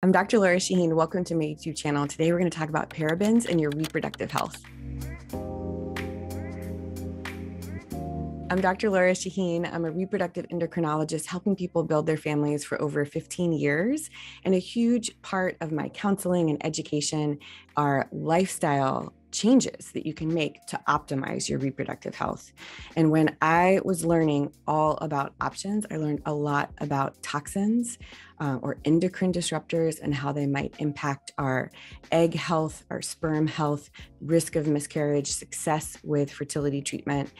I'm Dr. Lora Shahine. Welcome to my YouTube channel. Today we're going to talk about parabens and your reproductive health. I'm Dr. Lora Shahine. I'm a reproductive endocrinologist helping people build their families for over 15 years. And a huge part of my counseling and education are lifestyle changes that you can make to optimize your reproductive health. And when I was learning all about options, I learned a lot about toxins or endocrine disruptors and how they might impact our egg health, our sperm health, risk of miscarriage, success with fertility treatment.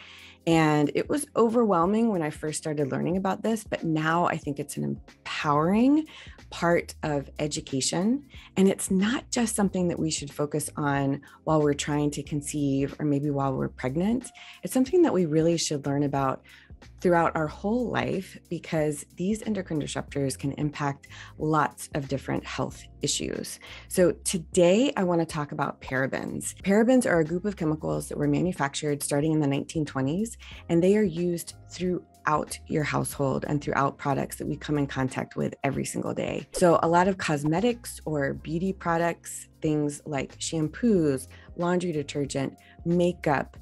And it was overwhelming when I first started learning about this, but now I think it's an empowering part of education. And it's not just something that we should focus on while we're trying to conceive or maybe while we're pregnant. It's something that we really should learn about throughout our whole life, because these endocrine disruptors can impact lots of different health issues. So today I want to talk about parabens. Parabens are a group of chemicals that were manufactured starting in the 1920s, and they are used throughout your household and throughout products that we come in contact with every single day. So a lot of cosmetics or beauty products, things like shampoos, laundry detergent, makeup,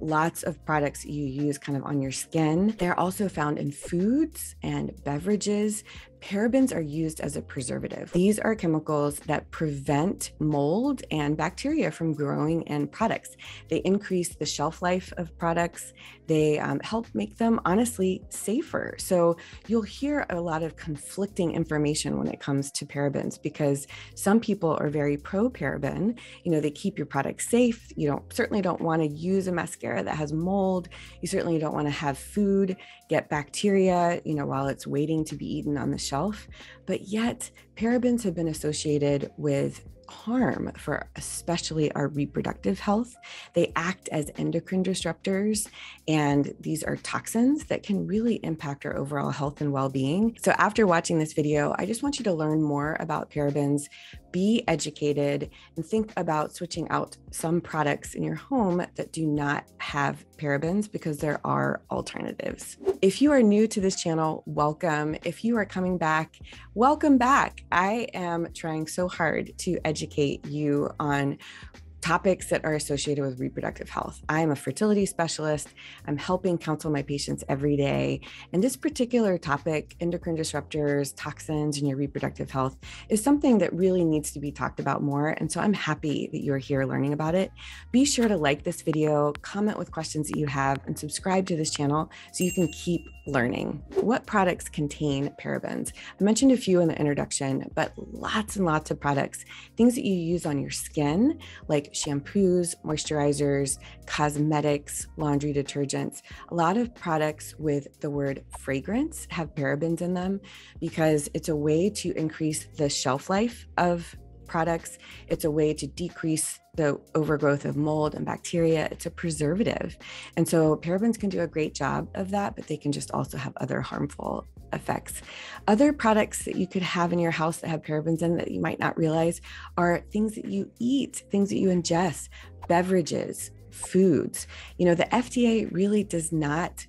lots of products you use kind of on your skin. They're also found in foods and beverages. Parabens are used as a preservative. These are chemicals that prevent mold and bacteria from growing in products. They increase the shelf life of products. They help make them, honestly, safer. So you'll hear a lot of conflicting information when it comes to parabens, because some people are very pro-paraben. You know, they keep your product safe. You certainly don't want to use a mascara that has mold. You certainly don't want to have food get bacteria, you know, while it's waiting to be eaten on the shelf. But yet parabens have been associated with harm for especially our reproductive health. They act as endocrine disruptors, and these are toxins that can really impact our overall health and well-being. So after watching this video, I just want you to learn more about parabens, be educated, and think about switching out some products in your home that do not have parabens, because there are alternatives. If you are new to this channel, welcome. If you are coming back, welcome back. I am trying so hard to educate you on topics that are associated with reproductive health. I'm a fertility specialist. I'm helping counsel my patients every day. And this particular topic, endocrine disruptors, toxins, and your reproductive health, is something that really needs to be talked about more. And so I'm happy that you're here learning about it. Be sure to like this video, comment with questions that you have, and subscribe to this channel so you can keep learning. What products contain parabens? I mentioned a few in the introduction, but lots and lots of products, things that you use on your skin, like shampoos, moisturizers, cosmetics, laundry detergents. A lot of products with the word fragrance have parabens in them, because it's a way to increase the shelf life of products. It's a way to decrease the overgrowth of mold and bacteria. It's a preservative. And so parabens can do a great job of that, but they can just also have other harmful effects. Other products that you could have in your house that have parabens in that you might not realize are things that you eat, things that you ingest, beverages, foods. You know, the FDA really does not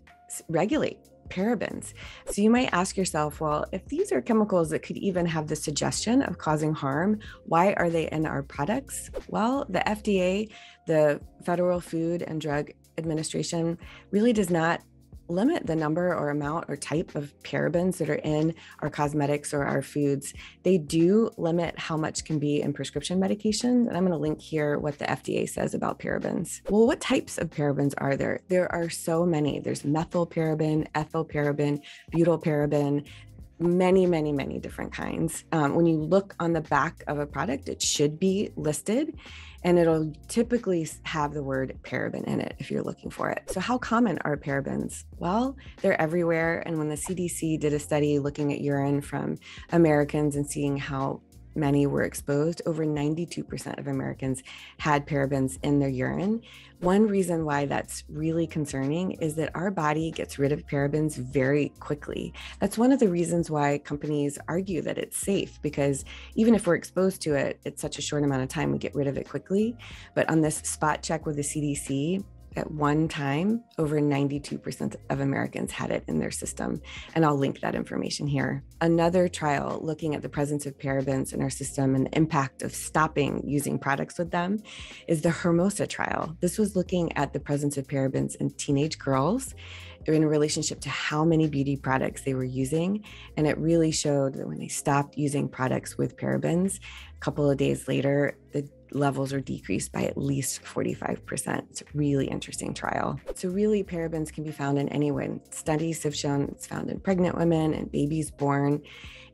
regulate parabens. So you might ask yourself, well, if these are chemicals that could even have the suggestion of causing harm, why are they in our products? Well, the FDA, the Federal Food and Drug Administration, really does not limit the number or amount or type of parabens that are in our cosmetics or our foods. They do limit how much can be in prescription medications. And I'm going to link here what the FDA says about parabens. Well, what types of parabens are there? There are so many. There's methylparaben, ethylparaben, butylparaben, many different kinds. When you look on the back of a product, it should be listed, and it'll typically have the word paraben in it if you're looking for it. So how common are parabens? Well, they're everywhere. And when the CDC did a study looking at urine from Americans and seeing how many were exposed, over 92% of Americans had parabens in their urine. One reason why that's really concerning is that our body gets rid of parabens very quickly. That's one of the reasons why companies argue that it's safe, because even if we're exposed to it, it's such a short amount of time, we get rid of it quickly. But on this spot check with the CDC, at one time, over 92% of Americans had it in their system. And I'll link that information here. Another trial looking at the presence of parabens in our system and the impact of stopping using products with them is the Hermosa trial. This was looking at the presence of parabens in teenage girls in a relationship to how many beauty products they were using. And it really showed that when they stopped using products with parabens, a couple of days later, the levels are decreased by at least 45%. It's a really interesting trial. So really, parabens can be found in anyone. Studies have shown it's found in pregnant women and babies born.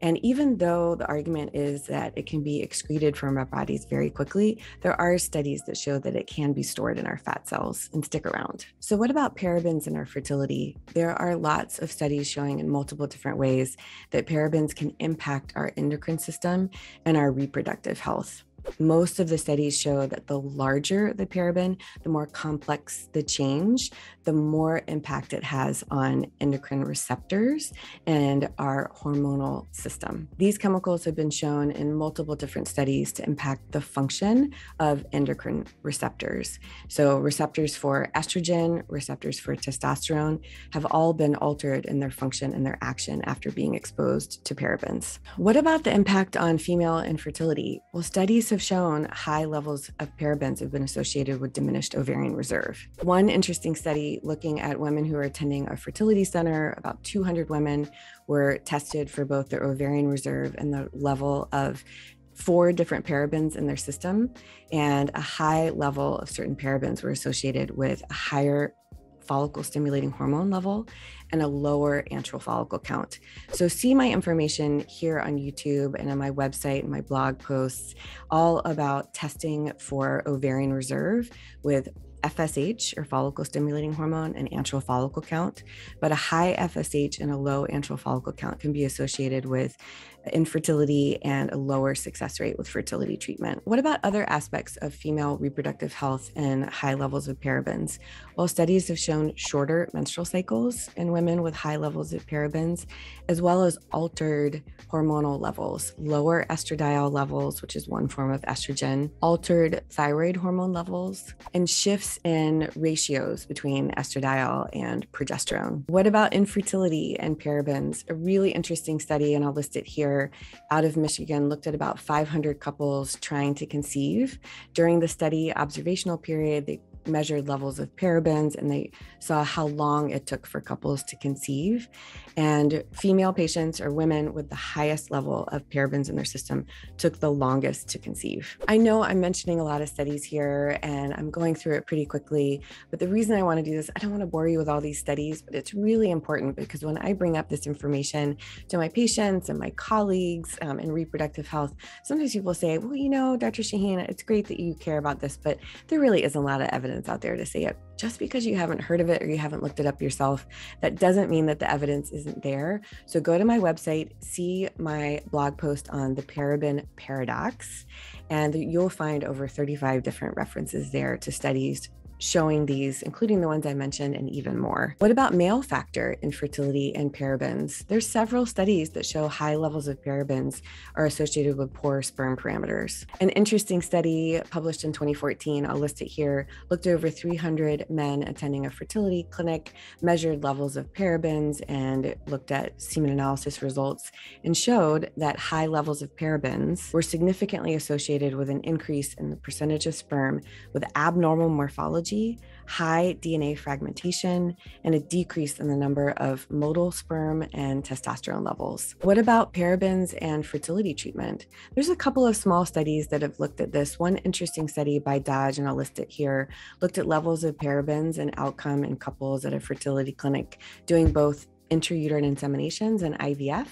And even though the argument is that it can be excreted from our bodies very quickly, there are studies that show that it can be stored in our fat cells and stick around. So what about parabens in our fertility? There are lots of studies showing in multiple different ways that parabens can impact our endocrine system and our reproductive health. Most of the studies show that the larger the paraben, the more complex the change, the more impact it has on endocrine receptors and our hormonal system. These chemicals have been shown in multiple different studies to impact the function of endocrine receptors. So receptors for estrogen, receptors for testosterone have all been altered in their function and their action after being exposed to parabens. What about the impact on female infertility? Well, studies have shown high levels of parabens have been associated with diminished ovarian reserve. One interesting study looking at women who are attending a fertility center, about 200 women were tested for both their ovarian reserve and the level of 4 different parabens in their system. And a high level of certain parabens were associated with a higher follicle stimulating hormone level and a lower antral follicle count. So see my information here on YouTube and on my website and my blog posts all about testing for ovarian reserve with FSH, or follicle stimulating hormone, and antral follicle count. But a high FSH and a low antral follicle count can be associated with infertility and a lower success rate with fertility treatment. What about other aspects of female reproductive health and high levels of parabens? Well, studies have shown shorter menstrual cycles in women with high levels of parabens, as well as altered hormonal levels, lower estradiol levels, which is one form of estrogen, altered thyroid hormone levels, and shifts in ratios between estradiol and progesterone. What about infertility and parabens? A really interesting study, and I'll list it here, out of Michigan, looked at about 500 couples trying to conceive. During the study observational period, they measured levels of parabens and they saw how long it took for couples to conceive. And female patients, or women with the highest level of parabens in their system, took the longest to conceive. I know I'm mentioning a lot of studies here and I'm going through it pretty quickly, but the reason I want to do this, I don't want to bore you with all these studies, but it's really important because when I bring up this information to my patients and my colleagues in reproductive health, sometimes people say, well, you know, Dr. Shahine, it's great that you care about this, but there really isn't a lot of evidence out there to say it. Just because you haven't heard of it or you haven't looked it up yourself, that doesn't mean that the evidence isn't there. So go to my website, see my blog post on the paraben paradox, and you'll find over 35 different references there to studies showing these, including the ones I mentioned, and even more. What about male factor infertility and parabens? There's several studies that show high levels of parabens are associated with poor sperm parameters. An interesting study published in 2014, I'll list it here, looked at over 300 men attending a fertility clinic, measured levels of parabens, and looked at semen analysis results, and showed that high levels of parabens were significantly associated with an increase in the percentage of sperm with abnormal morphology, high DNA fragmentation, and a decrease in the number of motile sperm and testosterone levels. What about parabens and fertility treatment? There's a couple of small studies that have looked at this. One interesting study by Dodge, and I'll list it here, looked at levels of parabens and outcome in couples at a fertility clinic doing both intrauterine inseminations and IVF.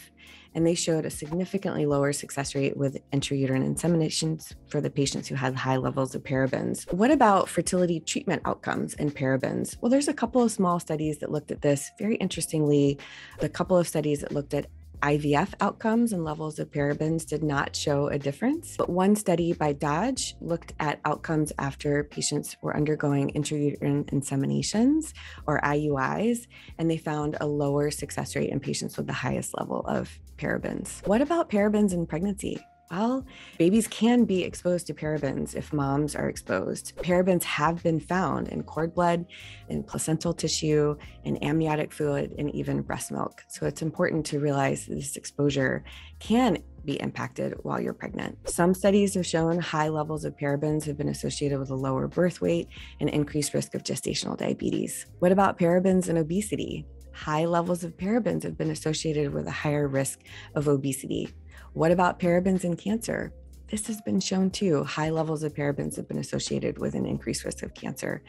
And they showed a significantly lower success rate with intrauterine inseminations for the patients who had high levels of parabens. What about fertility treatment outcomes and parabens? Well, there's a couple of small studies that looked at this. Very interestingly, the couple of studies that looked at IVF outcomes and levels of parabens did not show a difference. But one study by Dodge looked at outcomes after patients were undergoing intrauterine inseminations, or IUIs, and they found a lower success rate in patients with the highest level of parabens. What about parabens in pregnancy? Well, babies can be exposed to parabens if moms are exposed. Parabens have been found in cord blood, in placental tissue, in amniotic fluid, and even breast milk. So it's important to realize this exposure can be impacted while you're pregnant. Some studies have shown high levels of parabens have been associated with a lower birth weight and increased risk of gestational diabetes. What about parabens and obesity? High levels of parabens have been associated with a higher risk of obesity. What about parabens and cancer? This has been shown too. High levels of parabens have been associated with an increased risk of cancer.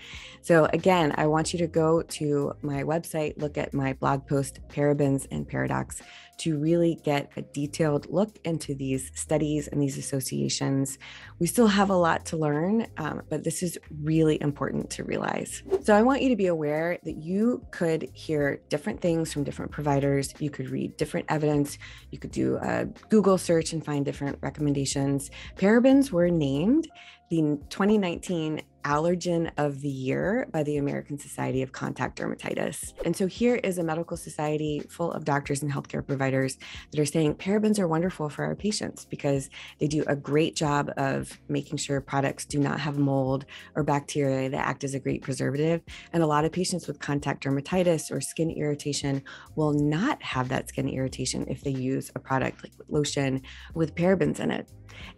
So again, I want you to go to my website, look at my blog post, Parabens and Paradox, to really get a detailed look into these studies and these associations. We still have a lot to learn, but this is really important to realize. So I want you to be aware that you could hear different things from different providers. You could read different evidence. You could do a Google search and find different recommendations. Parabens were named the 2019 Allergen of the Year by the American Society of Contact Dermatitis. And so here is a medical society full of doctors and healthcare providers that are saying parabens are wonderful for our patients because they do a great job of making sure products do not have mold or bacteria that act as a great preservative. And a lot of patients with contact dermatitis or skin irritation will not have that skin irritation if they use a product like lotion with parabens in it.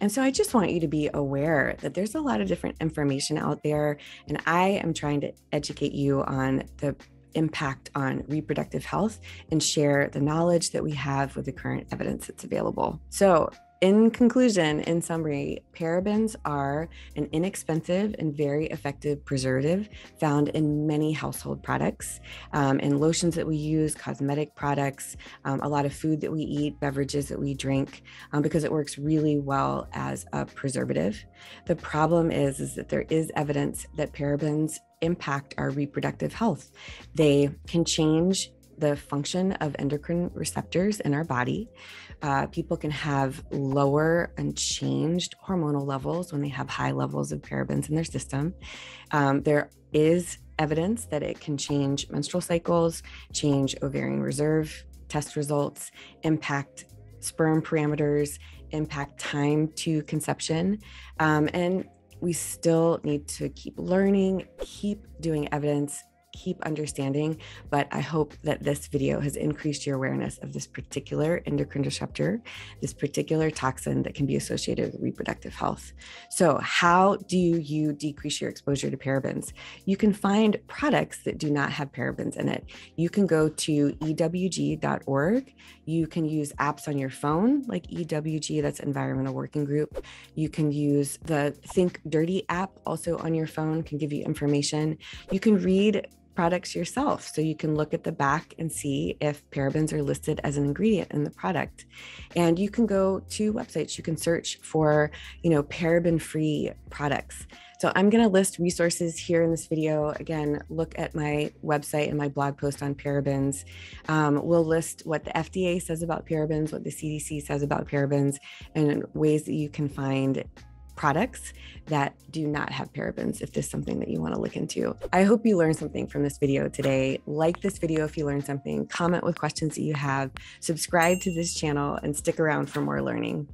And so I just want you to be aware that there's a lot of different information out there, and I am trying to educate you on the impact on reproductive health and share the knowledge that we have with the current evidence that's available. So in conclusion, in summary, parabens are an inexpensive and very effective preservative found in many household products, in lotions that we use, cosmetic products, a lot of food that we eat, beverages that we drink, because it works really well as a preservative. The problem is that there is evidence that parabens impact our reproductive health. They can change the function of endocrine receptors in our body. People can have lower and changed hormonal levels when they have high levels of parabens in their system. There is evidence that it can change menstrual cycles, change ovarian reserve test results, impact sperm parameters, impact time to conception, and we still need to keep learning, keep doing evidence, keep understanding, but I hope that this video has increased your awareness of this particular endocrine disruptor, this particular toxin that can be associated with reproductive health. So how do you decrease your exposure to parabens? You can find products that do not have parabens in it. You can go to EWG.org. You can use apps on your phone like EWG, that's Environmental Working Group. You can use the Think Dirty app also on your phone, can give you information. You can read products yourself. So you can look at the back and see if parabens are listed as an ingredient in the product. And you can go to websites, you can search for, paraben-free products. So I'm going to list resources here in this video. Again, look at my website and my blog post on parabens. We'll list what the FDA says about parabens, what the CDC says about parabens, and ways that you can find products that do not have parabens if this is something that you want to look into. I hope you learned something from this video today. Like this video if you learned something, comment with questions that you have, subscribe to this channel, and stick around for more learning.